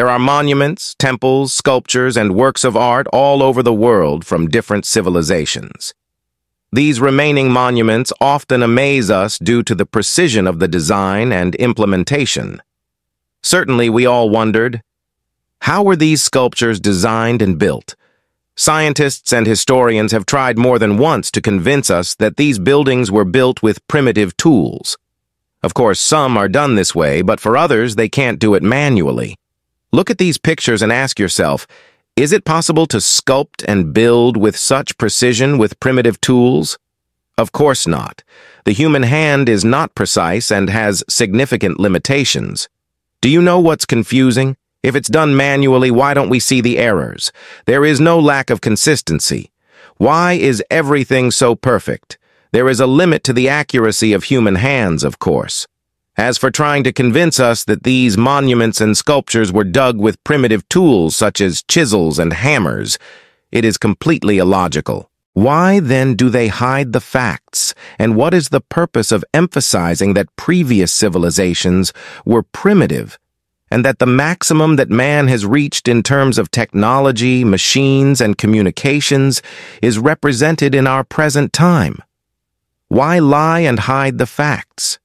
There are monuments, temples, sculptures, and works of art all over the world from different civilizations. These remaining monuments often amaze us due to the precision of the design and implementation. Certainly, we all wondered, how were these sculptures designed and built? Scientists and historians have tried more than once to convince us that these buildings were built with primitive tools. Of course, some are done this way, but for others, they can't do it manually. Look at these pictures and ask yourself, is it possible to sculpt and build with such precision with primitive tools? Of course not. The human hand is not precise and has significant limitations. Do you know what's confusing? If it's done manually, why don't we see the errors? There is no lack of consistency. Why is everything so perfect? There is a limit to the accuracy of human hands, of course. As for trying to convince us that these monuments and sculptures were dug with primitive tools such as chisels and hammers, it is completely illogical. Why then do they hide the facts? And what is the purpose of emphasizing that previous civilizations were primitive and that the maximum that man has reached in terms of technology, machines, and communications is represented in our present time? Why lie and hide the facts?